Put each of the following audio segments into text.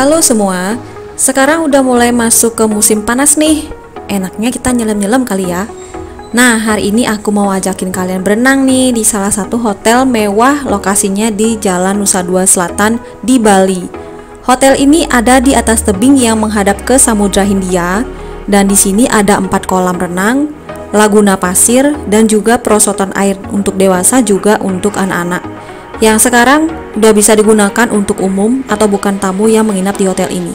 Halo semua, sekarang udah mulai masuk ke musim panas nih. Enaknya kita nyelam-nyelam kali ya. Nah, hari ini aku mau ajakin kalian berenang nih di salah satu hotel mewah lokasinya di Jalan Nusa Dua Selatan di Bali. Hotel ini ada di atas tebing yang menghadap ke Samudra Hindia dan di sini ada 4 kolam renang, laguna pasir dan juga perosotan air untuk dewasa juga untuk anak-anak. Yang sekarang udah bisa digunakan untuk umum atau bukan tamu yang menginap di hotel ini.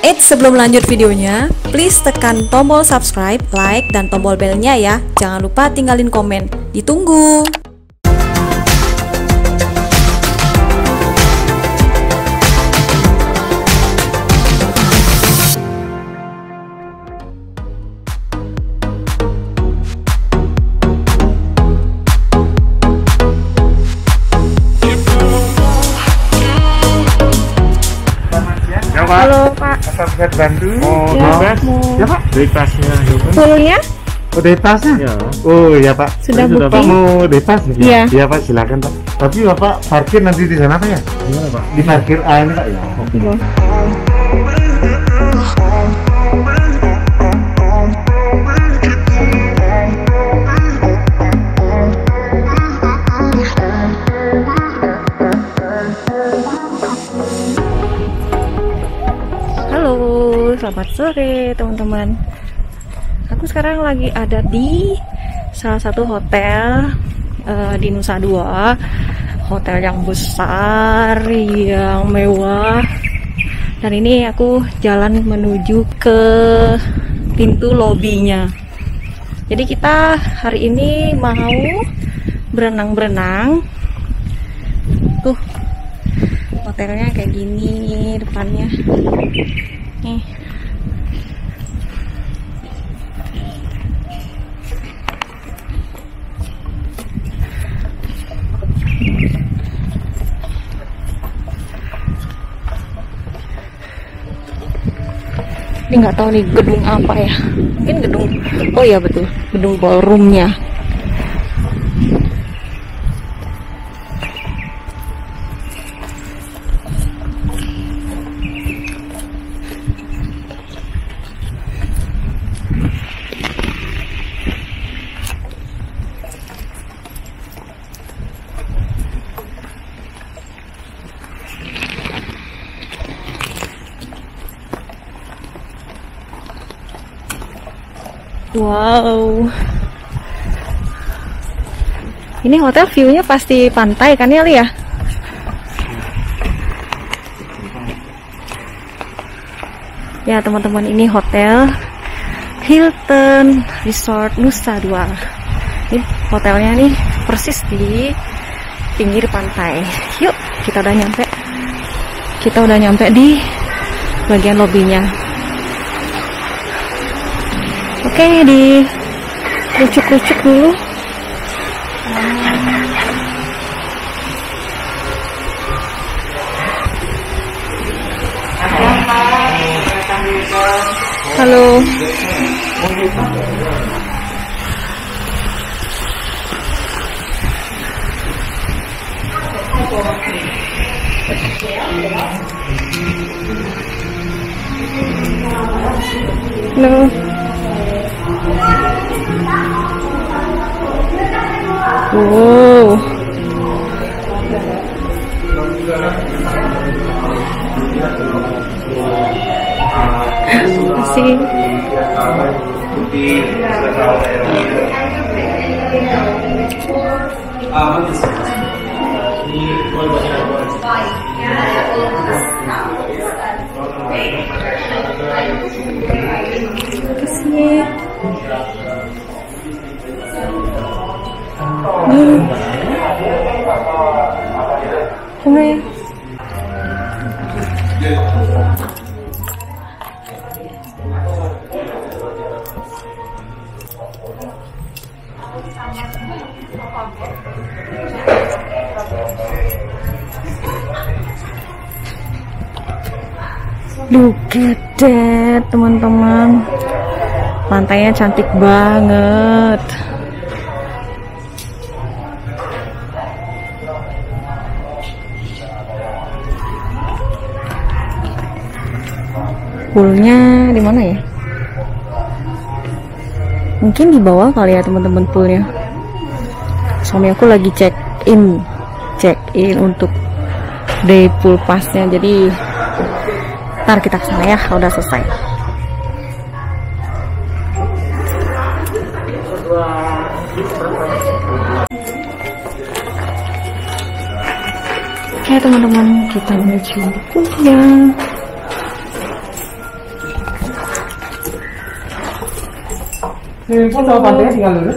Eits, sebelum lanjut videonya, please tekan tombol subscribe, like, dan tombol belnya ya. Jangan lupa tinggalin komen. Ditunggu! Halo Pak, saya bantu. Oh, ya, ya Pak, dari tasnya. Fullnya? Oh, dari tasnya? Ya. Oh ya Pak. Sudah booking. Pak mau dari tas ya? Iya ya, Pak, silakan Pak. Tapi Bapak parkir nanti di sana Pak ya? Gimana Pak? Di parkir A ini Pak ya. Oke. Okay. Selamat sore teman-teman. Aku sekarang lagi ada di salah satu hotel di Nusa Dua. Hotel yang besar, yang mewah. Dan ini aku jalan menuju ke pintu lobinya. Jadi kita hari ini mau berenang-berenang. Tuh, hotelnya kayak gini depannya. Nih. Ini nggak tahu nih gedung apa ya, mungkin gedung, oh ya betul, gedung ballroomnya. Wow, ini hotel view-nya pasti pantai kan ya, Li ya? Ya teman-teman, ini hotel Hilton Resort Nusa Dua. Ini hotelnya nih persis di pinggir pantai. Yuk, kita udah nyampe. Kita udah nyampe di bagian lobinya. Oke, di kucuk-kucuk dulu. Halo. Halo. Wow. Asik. Asik. Kemarin. Look at that, teman-teman. Pantainya cantik banget. Poolnya di mana ya? Mungkin di bawah kali ya teman-teman poolnya. Suami aku lagi check in untuk day pool passnya. Jadi ntar kita kesana ya kalau udah selesai. Oke teman-teman, kita menuju poolnya. Swimming pool sama pantainya tinggal lurus.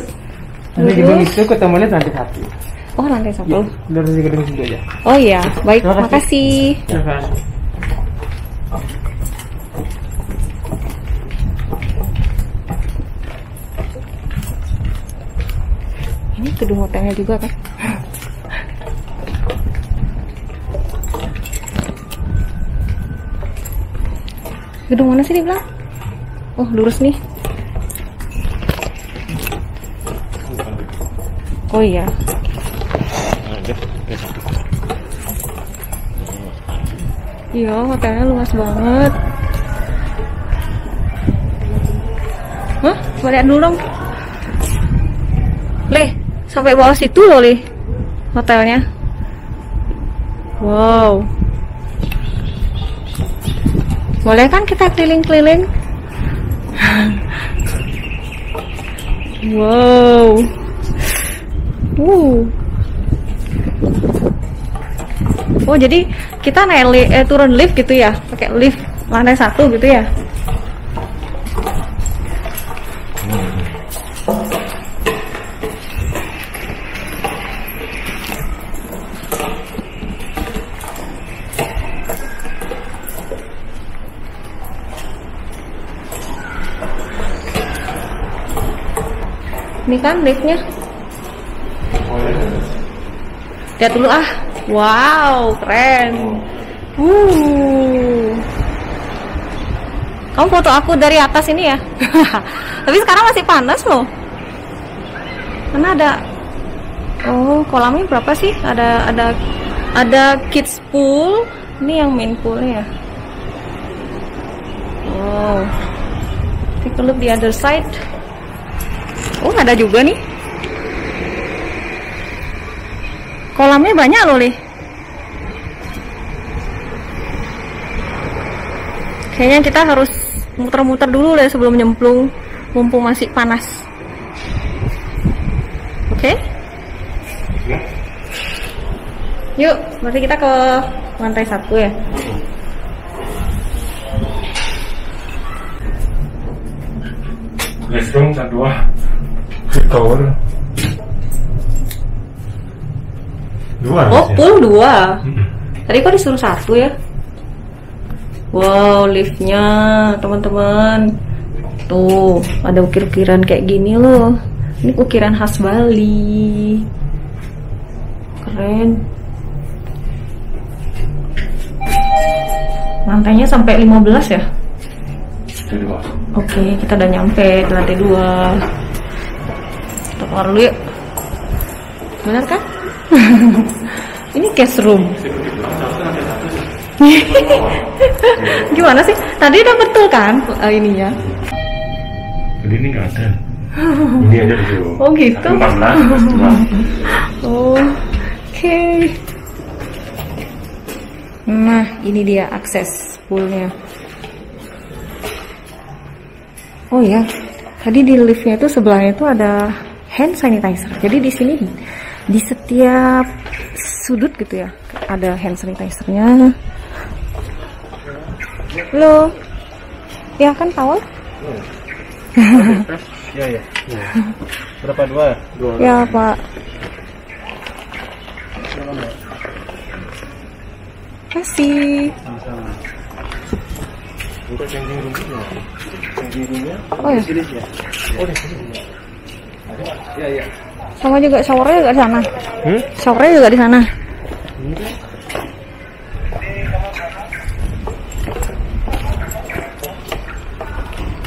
Nanti gedung itu ketemunya lantai 1. Oh, lantai 1. Ya, lurus di gedung itu aja. Oh iya, baik. Makasih. Ini gedung hotelnya juga kan? Gedung mana sih di belakang? Oh, lurus nih. Oh iya. Iya, hotelnya luas banget. Hah? Coba lihat dulu dong. Leh, sampai bawah situ loh, Leh. Hotelnya. Wow. Boleh kan kita keliling-keliling? Wow. Oh jadi kita naik turun lift gitu ya, pakai lift lantai 1 gitu ya. Ini kan liftnya. Lihat dulu ah, wow keren. Kamu foto aku dari atas ini ya. Tapi sekarang masih panas loh. Karena ada, oh kolamnya berapa sih? Ada kids pool, ini yang main poolnya. Wow, take a look the other side. Oh ada juga nih. Kolamnya banyak loh, Li. Kayaknya kita harus muter-muter dulu deh sebelum nyemplung, mumpung masih panas. Oke? Yuk, berarti kita ke lantai 1 ya. Restroom dan 2 tower. Oh, pool 2. Tadi kok disuruh 1 ya? Wow, liftnya teman-teman. Tuh, ada ukir-ukiran kayak gini loh. Ini ukiran khas Bali. Keren. Lantainya sampai 15 ya? Oke, kita udah nyampe di lantai 2. Kita keluar dulu yuk. Benar kan? Ini guest room. Gimana sih? Tadi udah betul kan ininya? Tadi ini nggak ada. Ini ada dulu. Oh gitu. 14. Oke. Nah, ini dia akses poolnya. Oh ya, tadi di liftnya itu sebelahnya itu ada hand sanitizer. Jadi di sini di setiap sudut gitu ya ada hand sanitizer-nya. Loh, ya kan towel? Ya, ya. Berapa dua? Ya Pak. Kasih. Oh ya. Ya ya. Sama juga showernya juga di sana. Showernya juga di sana.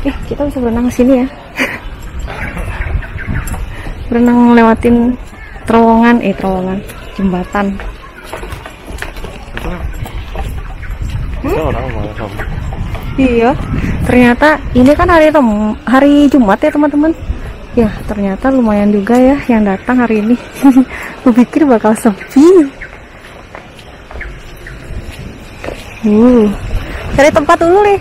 Kita bisa berenang ke sini ya. Berenang lewatin terowongan, jembatan. Kita orang malah sama. Iya, ternyata ini kan hari Jumat ya teman-teman. Ya, ternyata lumayan juga ya yang datang hari ini. Gue pikir bakal sepi. Cari tempat dulu nih.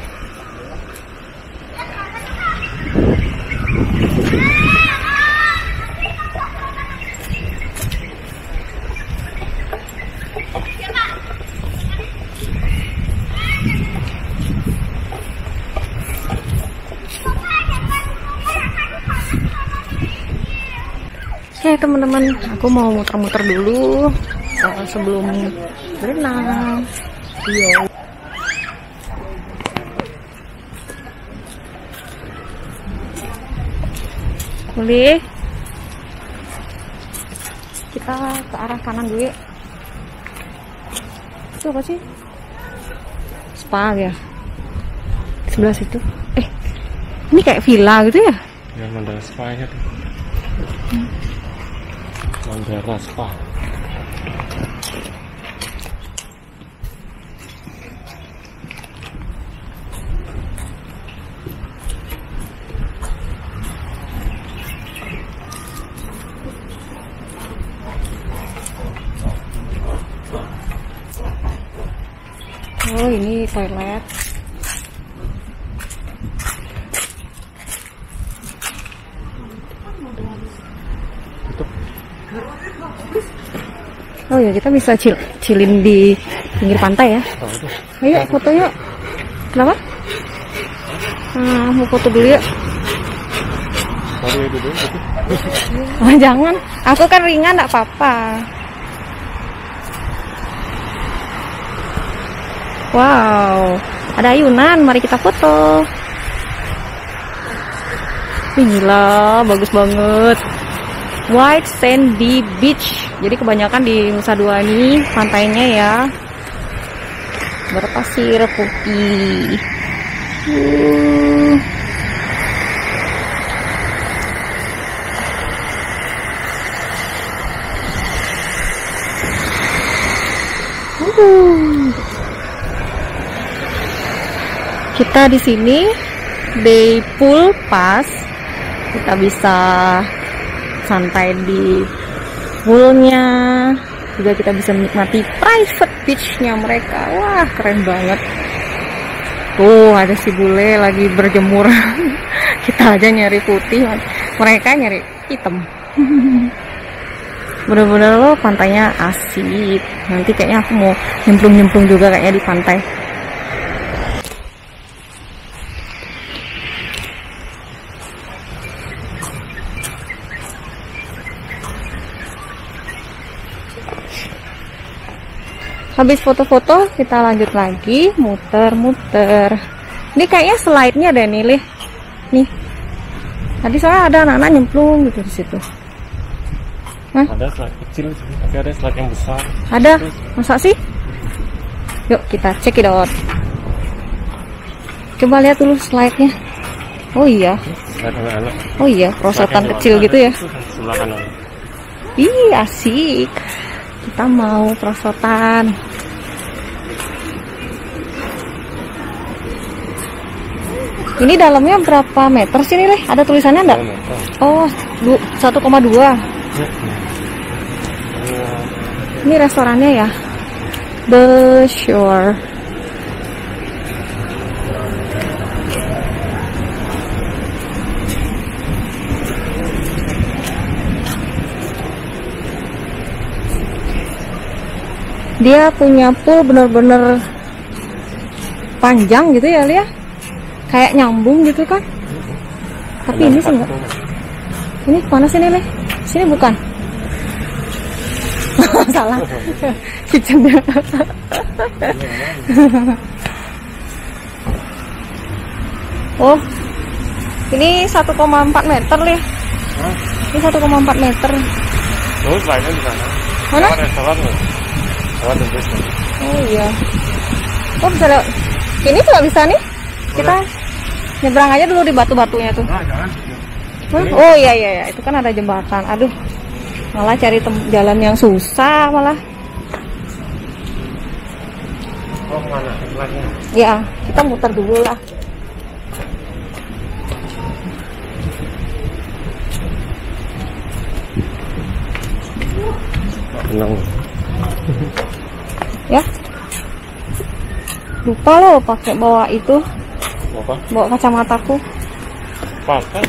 Hey teman-teman, aku mau muter-muter dulu sebelum berenang. Iya. Boleh. Kita ke arah kanan dulu. Itu apa sih? Spa ya. Sebelah situ. Ini kayak villa gitu ya? Ya, mandala spa-nya tuh. Samudra Spa. Oh, ini toilet. Oh ya, kita bisa chillin di pinggir pantai ya. Ayo foto yuk. Kenapa? Mau foto dulu yuk. Oh, jangan, aku kan ringan, gak apa-apa. Wow, ada ayunan, mari kita foto. Gila, bagus banget. White Sandy Beach. Jadi kebanyakan di Nusa Dua ini pantainya ya berpasir putih. Kita di sini day pool pas kita bisa santai di poolnya, juga kita bisa menikmati private beachnya mereka. Wah, keren banget. Tuh, ada si bule lagi berjemur. Kita aja nyari putih, mereka nyari hitam. Bener-bener loh, pantainya asik. Nanti kayaknya aku mau nyemplung-nyemplung juga kayaknya di pantai. Habis foto-foto, kita lanjut lagi muter-muter. Ini kayaknya slide-nya ada nih. Nih. Tadi soalnya ada anak-anak nyemplung gitu di situ. Hah? Ada slide kecil, tapi ada slide yang besar. Ada? Masa sih? Yuk kita cekidot. Coba lihat dulu slide-nya. Oh iya. Oh iya, prosotan kecil gitu ya. Ih, asik. Kita mau prosotan. Ini dalamnya berapa meter sih nih? Ada tulisannya enggak? Oh, 1,2. Ini restorannya ya, The Shore. Dia punya pool bener-bener panjang gitu ya, Lia. Kayak nyambung gitu kan. Tapi ini sih enggak. Ini kemana sih, Lia? Sini bukan? Salah. Kitchennya. Oh, ini 1,4 meter, Lia. Ini 1,4 meter. Oh, slide-nya di sana. Mana? Oh iya. Oh, bisa lewat. Ini juga bisa nih. Kita nyebrang aja dulu di batu-batunya tuh. Oh iya, itu kan ada jembatan. Aduh, malah cari jalan yang susah malah. Oh, mana? Ya, kita muter dulu lah. Tenang. Ya. Lupa loh pakai bawa itu. Apa? Bawa kacamataku. Pakai.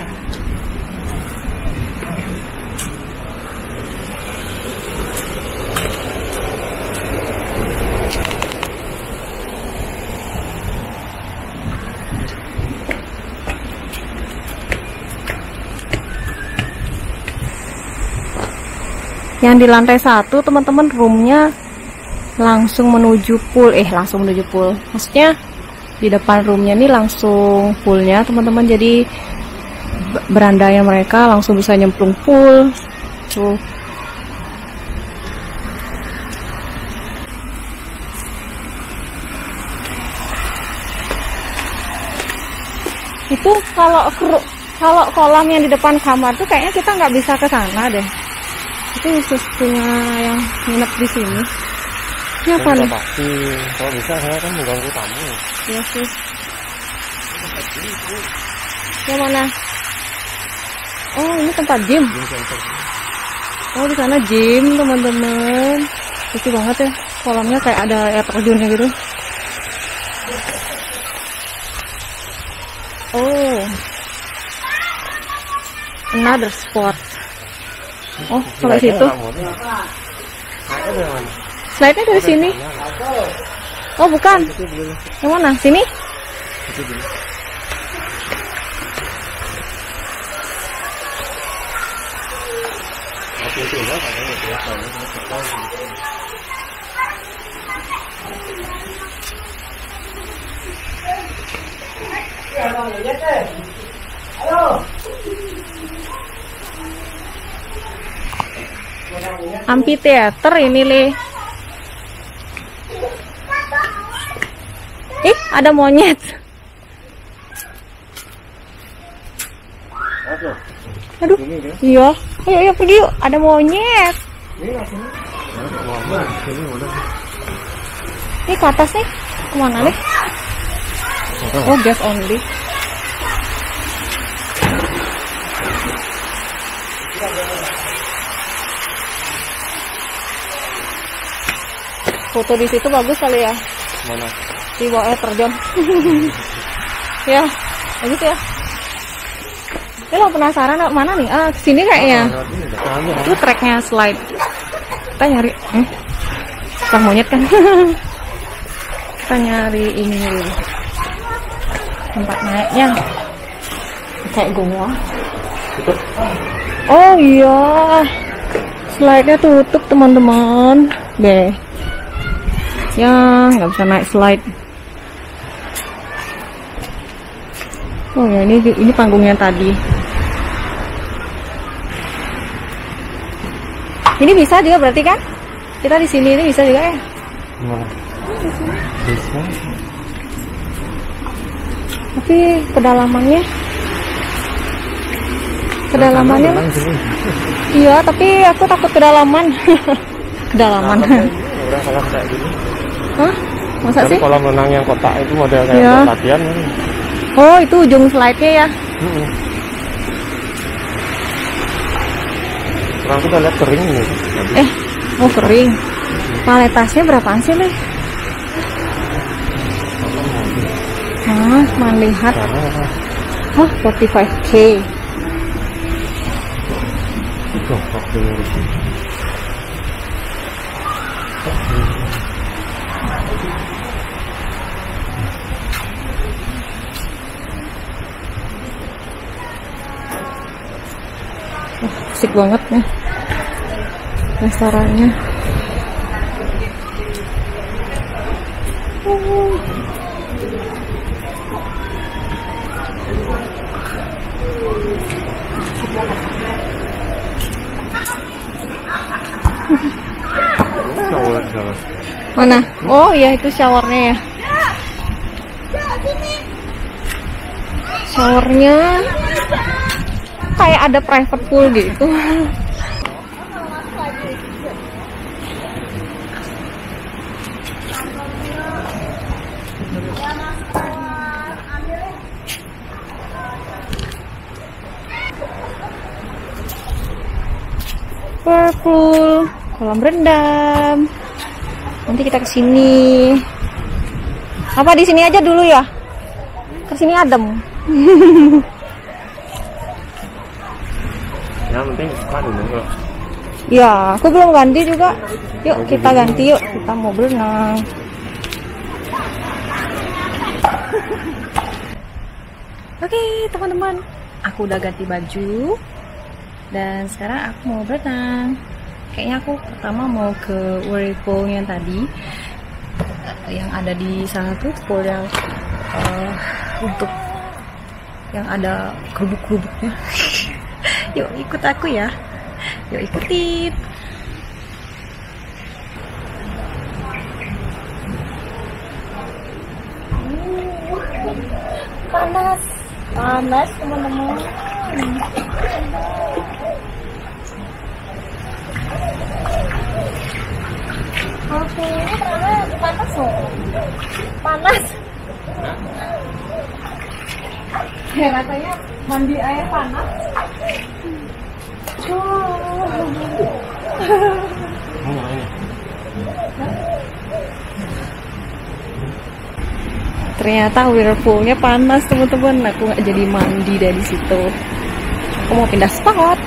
Yang di lantai 1 teman-teman roomnya langsung menuju pool, maksudnya di depan roomnya nih langsung poolnya teman-teman, jadi berandanya mereka langsung bisa nyemplung pool tuh. Itu kalau kolam yang di depan kamar tuh kayaknya kita nggak bisa ke sana deh. Itu khusus punya yang nginep di sini. Siapa nih? Kalau bisa saya kan mau ganggu tamu. Iya sih. Yang mana? Oh, ini tempat gym. Oh, di sana gym teman-teman. Lucu banget ya. Kolamnya kayak ada air terjunnya gitu. Oh, another spot. Oh, sampai situ. Slide-nya dari sini. Oh, bukan. Yang mana? Sini? Halo. Amphitheater ini Le. Ih, ada monyet. Aduh. Iya. Ayo, ayo pergi yuk. Ada monyet. Ini ke atas nih. Kemana Le? Oh, gas only. Foto di situ bagus kali ya. Mana? Di bawah terjun. Ya, bagus ya. Ini lo penasaran mana nih? Ah, kesini kayaknya. Itu treknya slide. Kita nyari. Sang monyet kan. Kita nyari ini dulu. Tempat naiknya. Kayak gua. Oh iya. Slide-nya tutup teman-teman. Deh. Ya, nggak bisa naik slide. Oh ya, ini panggungnya tadi. Ini bisa juga berarti kan? Kita di sini ini bisa juga ya? Bisa. Tapi kedalamannya? Iya, tapi aku takut kedalaman. Kolam kayak gini. Hah? Masa sih? Kolam renang yang kotak itu model kayak ya. Latihan. Oh, itu ujung slide-nya ya? Sekarang kita lihat kering nih. Oh kering. Paletasnya berapaan sih nih? Hah, melihat. Hah, 45K. Asik banget nih restorannya. Mana? Oh iya, itu showernya ya. Showernya kayak ada private pool gitu. whirlpool, kolam rendam. Nanti kita kesini. Apa di sini aja dulu ya? Kesini adem. Yang penting sekarang dulu. Ya, aku belum ganti juga. Yuk kita ganti yuk. Kita mau berenang. Oke teman-teman, aku udah ganti baju dan sekarang aku mau berenang. Kayaknya aku pertama mau ke whirlpool yang tadi, yang ada di salah satu pool yang untuk yang ada kerubuk-kerubuknya. Yuk ikut aku ya. Yuk ikutin. Panas, panas teman-teman. Oke, panas loh. Panas. Ya katanya mandi air panas. Ternyata whirlpoolnya panas teman-teman. Aku nggak jadi mandi dari situ. Aku mau pindah spot.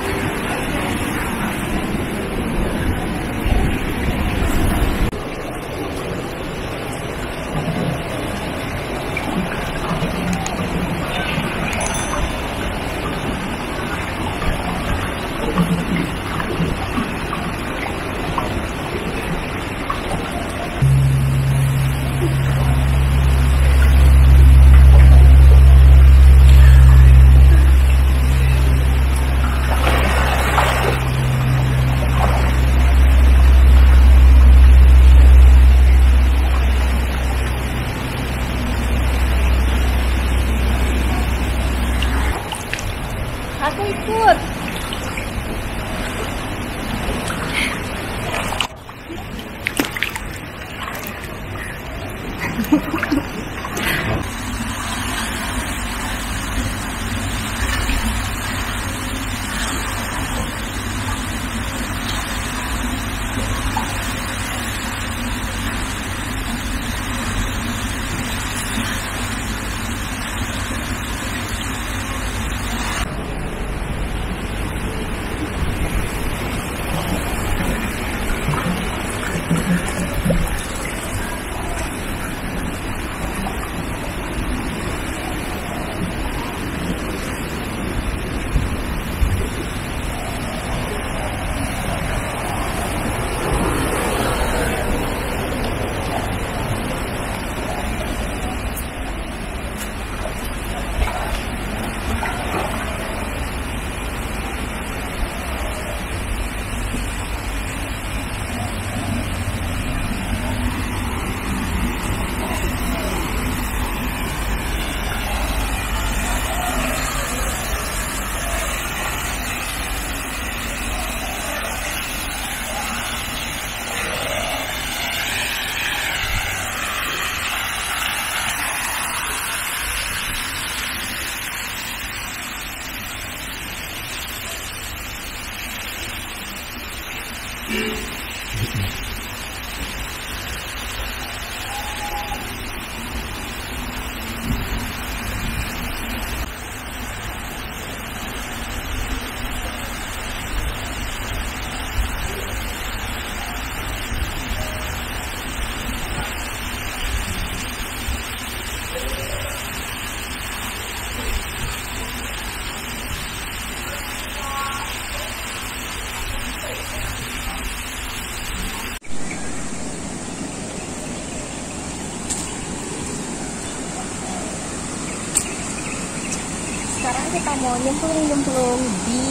Sekarang kita mau nyemplung di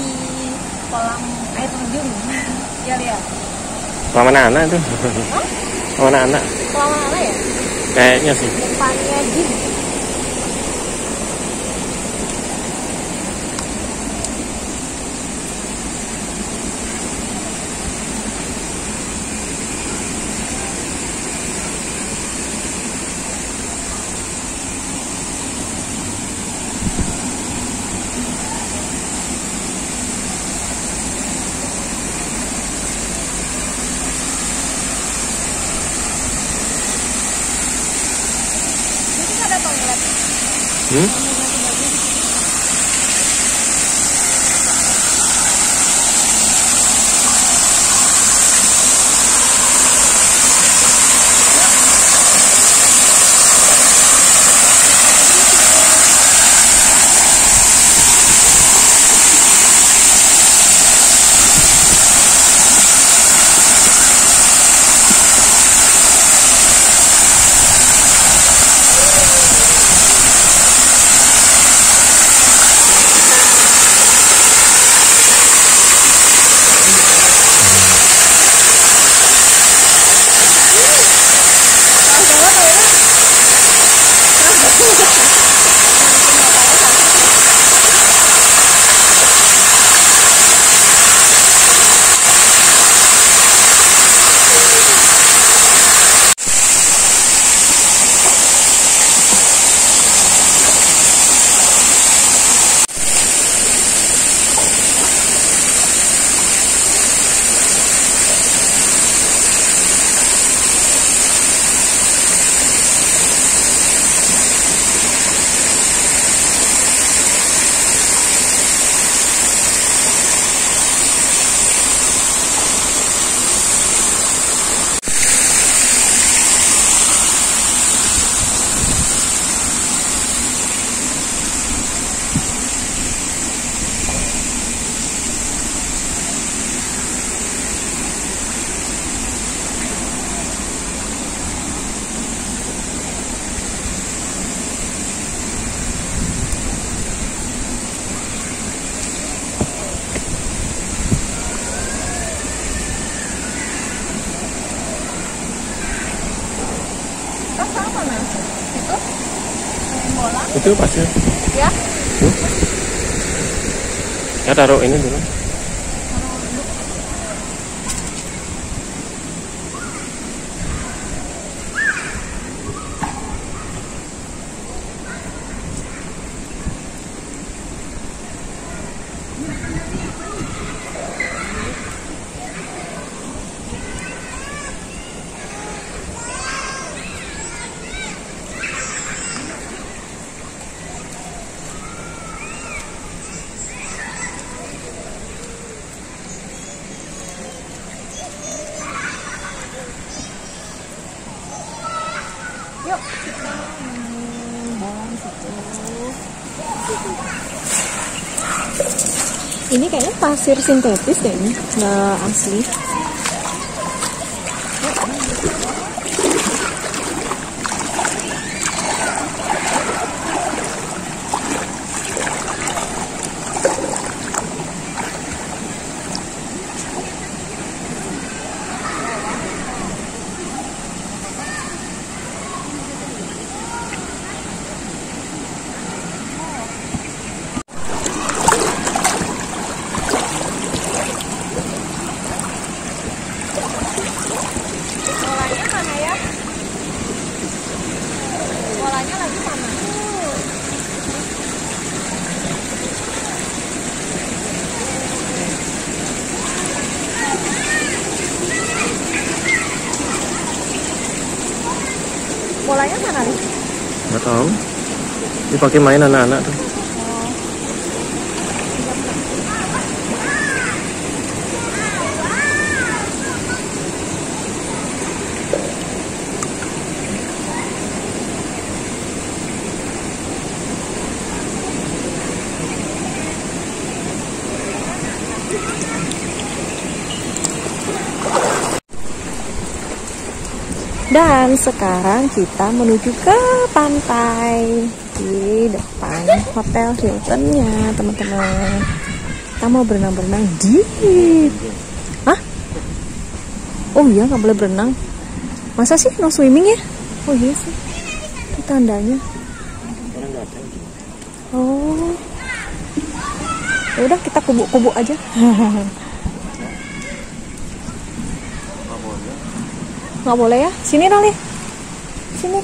kolam air terjun. Ya lihat. Kolam anak-anak tuh. Kolam anak-anak. Kolam anak-anak ya? Kayaknya sih. Depannya gym. Itu pasir ya, ya taruh ini dulu. Ini kayaknya pasir sintetis deh ini, nggak asli. Bolanya mana nih? Nggak tahu. Dipakai main anak-anak tuh. Dan sekarang kita menuju ke pantai di depan hotel Hiltonnya, teman-teman. Kita mau berenang-berenang di... Hah? Oh iya, nggak boleh berenang. Masa sih no swimming ya? Oh iya sih. Itu tandanya. Oh. Ya udah kita kubuk-kubuk aja. Nggak boleh ya? Sini Rali. Sini.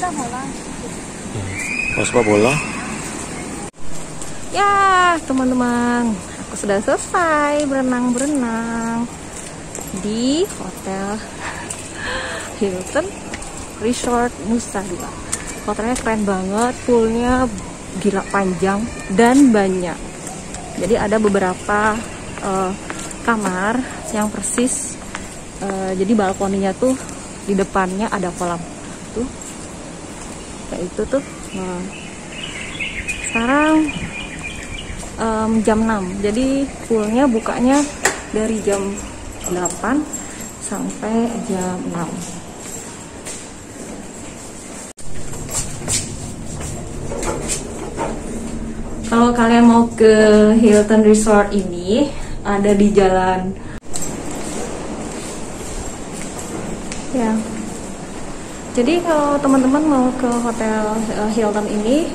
ada bola. Mau sepak bola? Ya, teman-teman, aku sudah selesai berenang-berenang di hotel Hilton Resort Nusa Dua. Hotelnya keren banget, poolnya gila panjang dan banyak. Jadi ada beberapa kamar yang persis, jadi balkoninya tuh di depannya ada kolam tuh, kayak itu tuh. Nah, sekarang jam 6, jadi poolnya bukanya dari jam 8 sampai jam 6. Kalau kalian mau ke Hilton Resort ini, ada di jalan ya. Jadi kalau teman-teman mau ke hotel Hilton ini,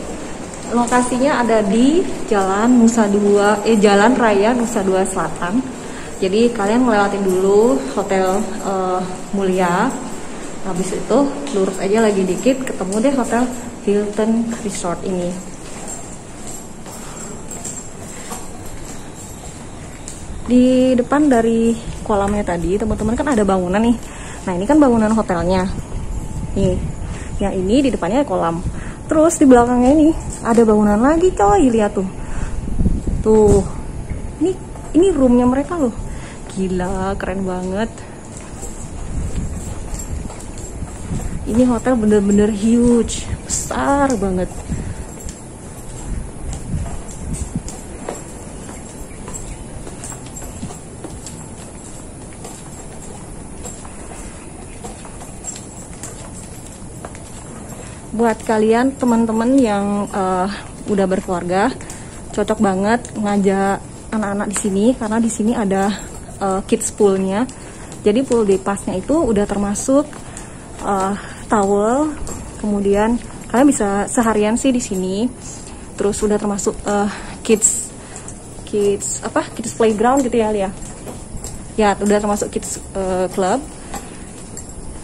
lokasinya ada di jalan Nusa Dua, Jalan Raya Nusa Dua Selatan. Jadi kalian ngelewatin dulu hotel Mulia, habis itu lurus aja lagi dikit, ketemu deh hotel Hilton Resort ini. Di depan dari kolamnya tadi, teman-teman, kan ada bangunan nih. Nah, ini kan bangunan hotelnya nih, yang ini di depannya kolam. Terus di belakangnya ini ada bangunan lagi, coy. Lihat tuh, tuh, ini roomnya mereka loh. Gila, keren banget. Ini hotel bener-bener huge, besar banget. Buat kalian teman-teman yang udah berkeluarga, cocok banget ngajak anak-anak di sini, karena di sini ada kids poolnya. Jadi pool day passnya itu udah termasuk towel, kemudian kalian bisa seharian sih di sini. Terus udah termasuk kids playground gitu ya, Lia. Ya, udah termasuk kids club.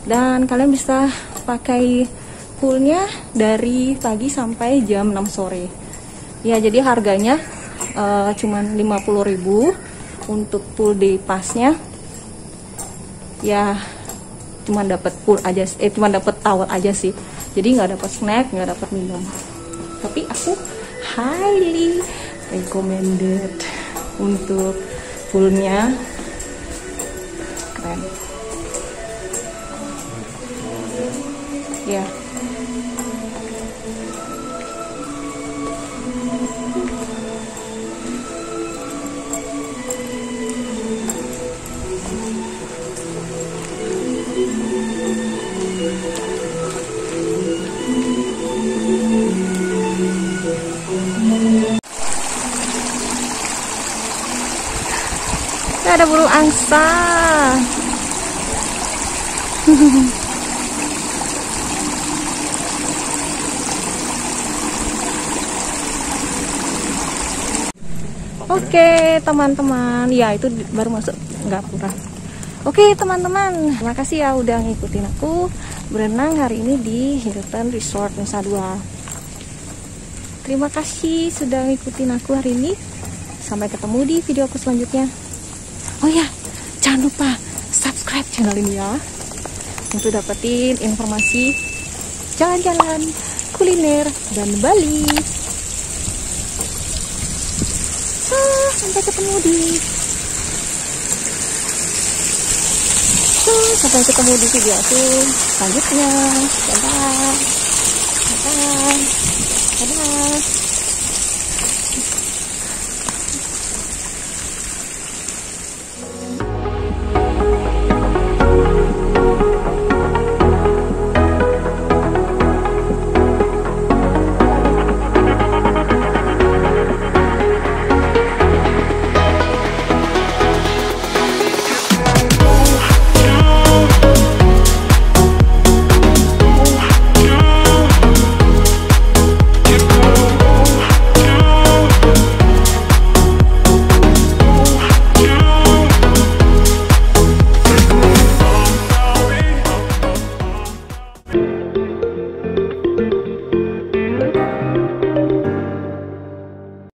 Dan kalian bisa pakai poolnya dari pagi sampai jam 6 sore. Ya, jadi harganya cuman 50.000 untuk pool day passnya. Ya, cuman dapat pool aja, cuman dapat towel aja sih. Jadi nggak dapat snack, nggak dapat minum. Tapi aku highly recommended untuk poolnya. Keren. Ya. Ada burung angsa. Oke, teman-teman. Ya, itu baru masuk Singapura. Oke, teman-teman. Terima kasih ya udah ngikutin aku berenang hari ini di Hilton Resort Nusa Dua. Terima kasih sudah ngikutin aku hari ini. Sampai ketemu di video aku selanjutnya. Oh ya, jangan lupa subscribe channel ini ya, untuk dapetin informasi jalan-jalan, kuliner, dan Bali. Sampai ketemu di video aku selanjutnya. Dadah.